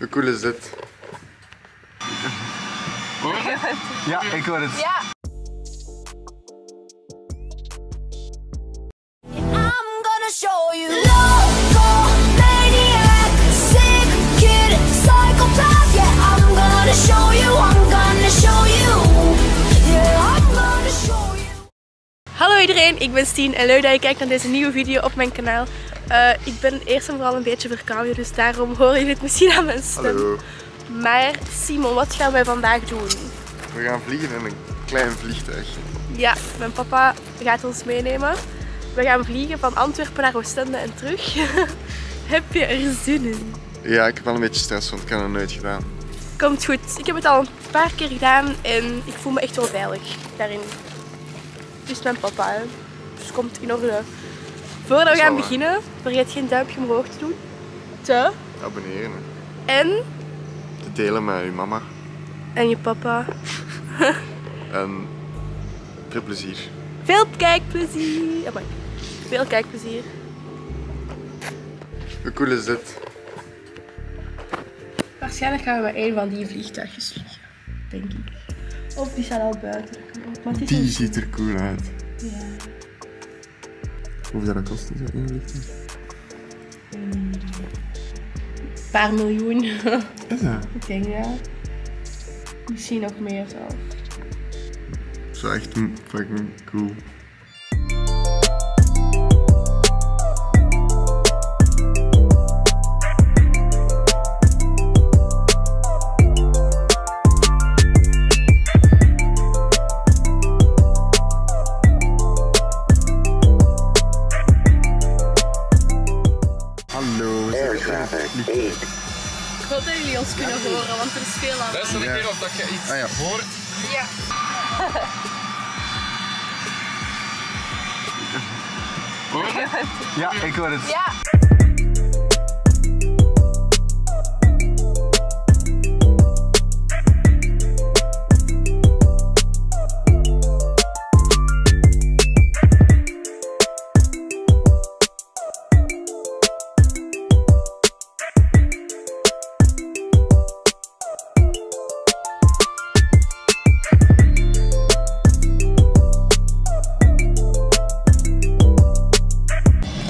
Hoe cool is dit? Hoor je het? Ja, ik hoor het. Ja. Hallo iedereen, ik ben Stien en leuk dat je kijkt naar deze nieuwe video op mijn kanaal. Ik ben eerst en vooral een beetje verkouden, dus daarom hoor je dit misschien aan mijn stem. Hallo. Maar Simon, wat gaan wij vandaag doen? We gaan vliegen in een klein vliegtuig. Ja, mijn papa gaat ons meenemen. We gaan vliegen van Antwerpen naar Oostende en terug. Heb je er zin in? Ja, ik heb wel een beetje stress, want ik heb het nooit gedaan. Komt goed. Ik heb het al een paar keer gedaan en ik voel me echt wel veilig daarin. Het is mijn papa, hè. Dus het komt in orde. Voordat we gaan beginnen, vergeet geen duimpje omhoog te doen. Te abonneren. En te delen met je mama. En je papa. En veel plezier. Veel kijkplezier. Amai. Veel kijkplezier. Hoe cool is dit? Waarschijnlijk gaan we een van die vliegtuigjes vliegen, denk ik. Of die staat al buiten. Maar het is die ziet er cool uit. Ja. Hoeveel dat kost, is dat een vliegtuig? Een paar miljoen. Is dat? Ik denk ja. Misschien nog meer zelf. Dat is echt fucking cool. Ik hoop dat jullie ons kunnen horen, want er is veel aan. Luister een keer of dat je iets hoort. Ja. Hoor je het? Ja, ik hoor het. Ja.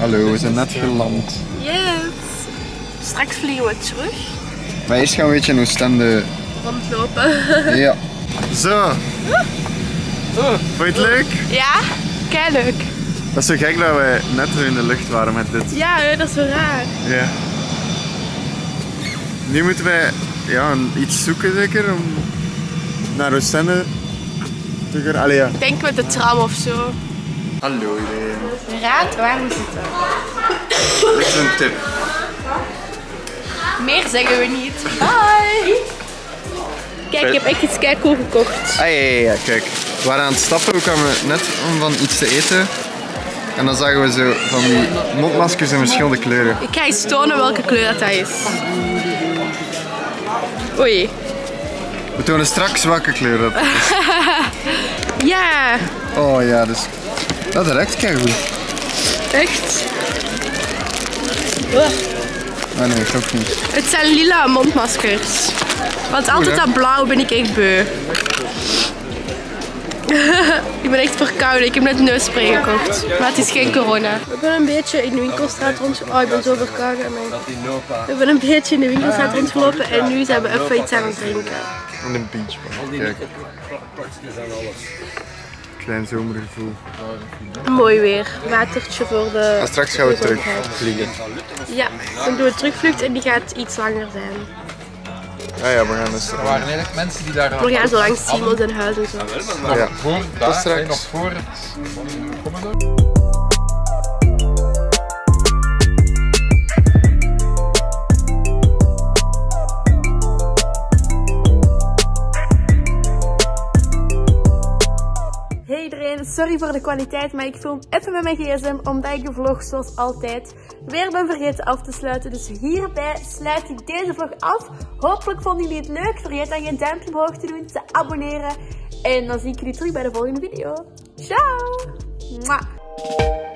Hallo, we zijn net geland. Yes! Straks vliegen we terug. Maar eerst gaan we een beetje in Oostende rondlopen. Ja. Zo! Vond je het leuk? Ja, kei leuk. Dat is zo gek dat wij net zo in de lucht waren met dit. Ja, dat is wel raar. Ja. Nu moeten wij iets zoeken zeker om naar Oostende te gaan. Allee, ja. Ik denk met de tram of zo. Hallo iedereen. Raad waar we zitten. Dit is een tip. Meer zeggen we niet. Bye! Kijk, ik heb echt iets keicool gekocht. Ah, ja, kijk. We waren aan het stappen, we kwamen net om van iets te eten. En dan zagen we zo van die mondmaskers in verschillende kleuren. Ik ga eens tonen welke kleur dat is. Oei. We tonen straks welke kleur dat is. Ja! Oh ja, dus. Dat ruikt keigoed. Echt? Ah nee, ik ook niet. Het zijn lila mondmaskers. Want altijd dat blauw ben ik echt beu. Ik ben echt verkouden, ik heb net neusspray gekocht. Maar het is geen corona. We hebben een beetje in de winkelstraat rondgelopen. Oh, ik ben zo verkouden. We hebben een beetje in de winkelstraat rondgelopen en nu zijn we even iets aan het drinken. En een beach, kijk. Klein zomergevoel. Mooi weer, watertje voor de. En straks gaan we terugvliegen. Ja, dan doen we terugvlucht en die gaat iets langer zijn. Ja, we gaan dus. Er waren eigenlijk mensen die daar. We gaan zo langs Simons en huizen zo. Ja, tot straks. Nog voor het. Sorry voor de kwaliteit, maar ik film even met mijn gsm omdat ik de vlog zoals altijd weer ben vergeten af te sluiten. Dus hierbij sluit ik deze vlog af. Hopelijk vonden jullie het leuk. Vergeet dan geen duimpje omhoog te doen, te abonneren. En dan zie ik jullie terug bij de volgende video. Ciao! Mwah.